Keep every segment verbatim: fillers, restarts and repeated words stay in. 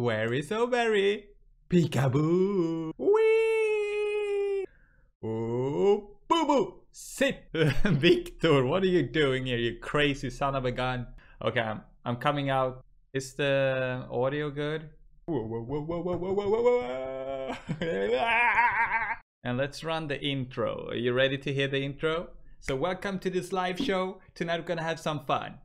Where is OBearry? Peekaboo! Wee! Oh, boo boo! Sit! Victor, what are you doing here, you crazy son of a gun? Okay, I'm, I'm coming out. Is the audio good? And let's run the intro. Are you ready to hear the intro? So welcome to this live show. Tonight we're gonna have some fun.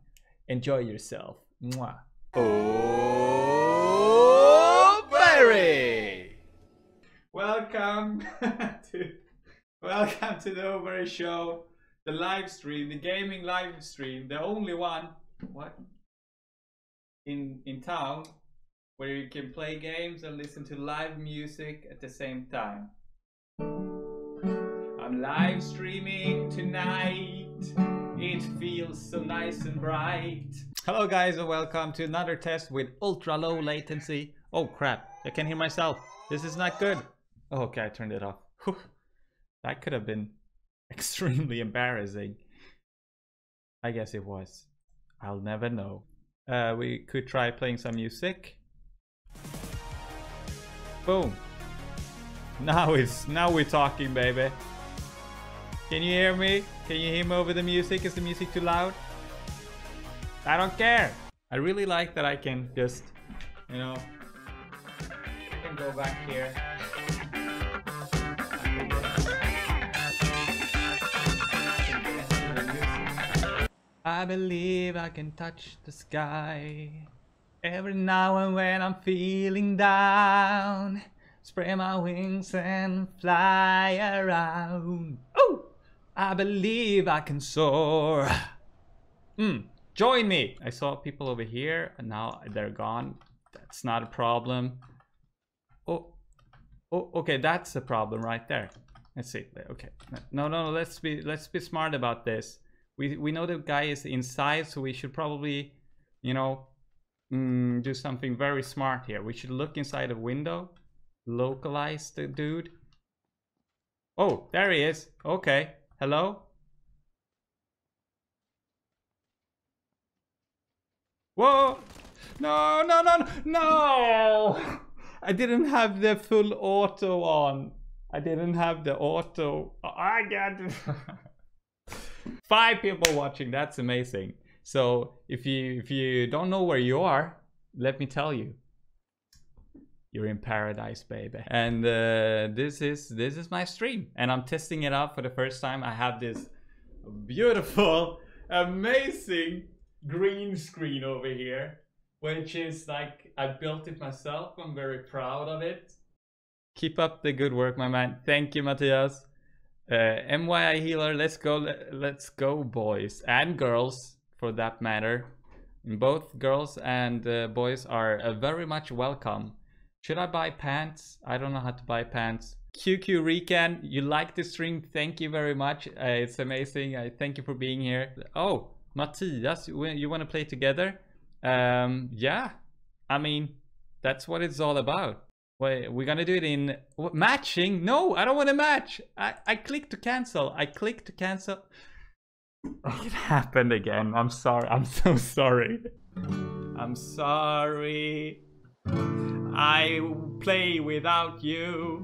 Enjoy yourself. Mwah. OBearry! Welcome to Welcome to the OBearry show, the live stream, the gaming live stream, the only one what in in town where you can play games and listen to live music at the same time. I'm live streaming tonight. It feels so nice and bright. Hello guys and welcome to another test with ultra low latency. Oh crap, I can hear myself. This is not good. Oh, okay, I turned it off. Whew. That could have been extremely embarrassing. I guess it was. I'll never know. Uh, we could try playing some music. Boom. Now it's now we're talking, baby. Can you hear me? Can you hear me over the music? Is the music too loud? I don't care. I really like that I can just, you know, I can go back here. I believe I can touch the sky. Every now and when I'm feeling down, spread my wings and fly around. Oh, I believe I can soar. Mm, join me. I saw people over here and now they're gone. That's not a problem. Oh, oh, okay, that's a problem right there. Let's see. Okay, no, no, no. Let's be let's be smart about this. We, we know the guy is inside, so we should probably, you know, mm, do something very smart here. We should look inside a window, localize the dude. Oh, there he is. Okay. Hello? Whoa! No, no, no, no! I didn't have the full auto on. I didn't have the auto. I got it. Five people watching, that's amazing. So if you if you don't know where you are, let me tell you, you're in paradise, baby. And uh, this is this is my stream and I'm testing it out for the first time. I have this beautiful, amazing green screen over here, which is like I built it myself. I'm very proud of it. Keep up the good work, my man. Thank you, Matthias. Uh, M Y I healer, let's go, let's go boys and girls for that matter. Both girls and uh, boys are uh, very much welcome. Should I buy pants? I don't know how to buy pants. Q Q Recan, you like the stream? Thank you very much. Uh, it's amazing. I uh, thank you for being here. Oh, Matthias, you, you want to play together? Um, yeah, I mean, that's what it's all about. Wait, we're gonna do it in what, matching? No, I don't want to match. I, I click to cancel. I click to cancel. It happened again. I'm sorry. I'm so sorry. I'm sorry. I play without you.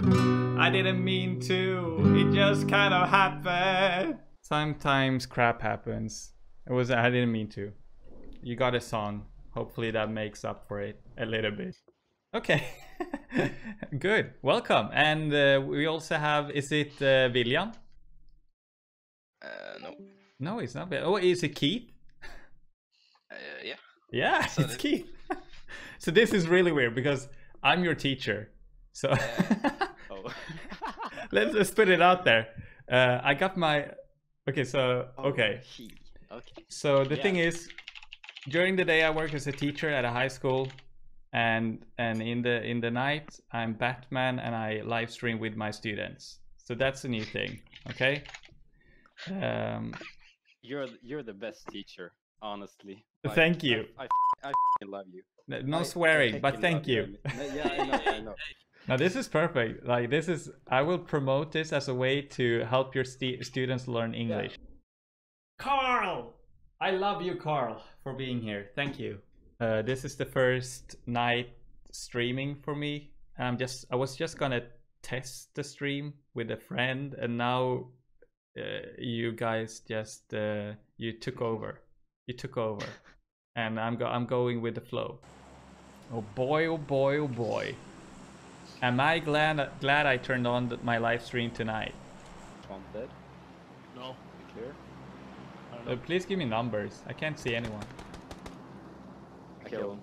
I didn't mean to. It just kind of happened. Sometimes crap happens. It was I didn't mean to. You got a song. Hopefully that makes up for it a little bit. Okay, good. Welcome. And uh, we also have, is it uh, William? Uh, no. No, it's not. Oh, is it Keith? Uh, yeah. Yeah, so it's it. Keith. So this is really weird because I'm your teacher. So uh, oh. let's, let's put it out there. Uh, I got my, okay, so, okay. Oh, okay. So the yeah. thing is, during the day I work as a teacher at a high school. And and in the in the night I'm Batman and I live stream with my students. So that's a new thing, okay? Um, you're you're the best teacher, honestly. Thank I, you. I, I, I love you. No I, swearing, I but thank you. you. Yeah, I know. I know. Now this is perfect. Like this is I will promote this as a way to help your st students learn English. Yeah. Carl, I love you, Carl, for being here. Thank you. Uh, this is the first night streaming for me. I'm just I was just gonna test the stream with a friend, and now uh, you guys just uh, you took over. You took over, and I'm go I'm going with the flow. Oh boy! Oh boy! Oh boy! Am I glad glad I turned on my live stream tonight? Tom dead? No. Be clear. I don't know. But please give me numbers. I can't see anyone. I killed him.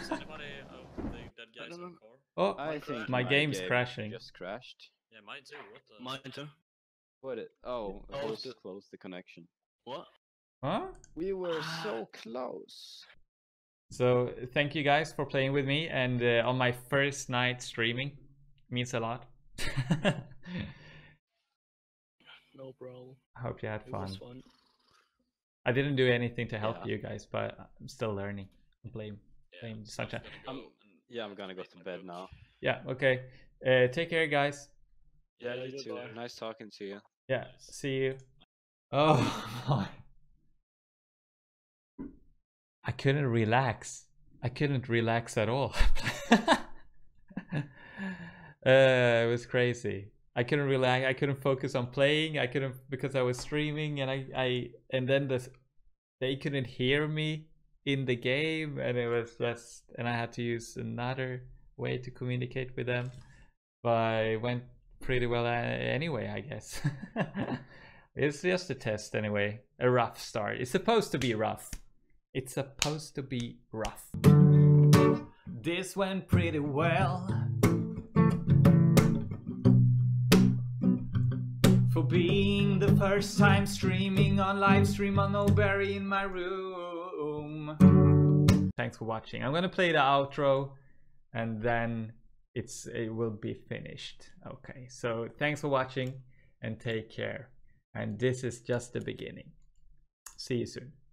Is anybody of the dead guys on core? Oh, I think my, my game's game crashing. Just crashed. Yeah, mine too. What the? Mine too. What? It? Oh, I oh, just closed the connection. What? Huh? We were ah. so close. So thank you guys for playing with me, and uh, on my first night streaming, it means a lot. No problem. I hope you had fun. fun. I didn't do anything to help yeah. you guys, but I'm still learning. I'm playing. Yeah, such a... I'm, yeah, I'm gonna go to bed now. Yeah, okay. Uh, take care, guys. Yeah, yeah you too. Bye. Nice talking to you. Yeah, nice. See you. Oh my. I couldn't relax. I couldn't relax at all. uh, it was crazy. I couldn't relax. I couldn't focus on playing. I couldn't because I was streaming, and I, I and then this, they couldn't hear me in the game, and it was just, and I had to use another way to communicate with them. But it went pretty well anyway, I guess. It's just a test anyway. A rough start. It's supposed to be rough. It's supposed to be rough. This went pretty well for being the first time streaming on live stream on OBearry in my room. Thanks for watching. I'm gonna play the outro, and then it's it will be finished. Okay, so thanks for watching and take care. And this is just the beginning. See you soon.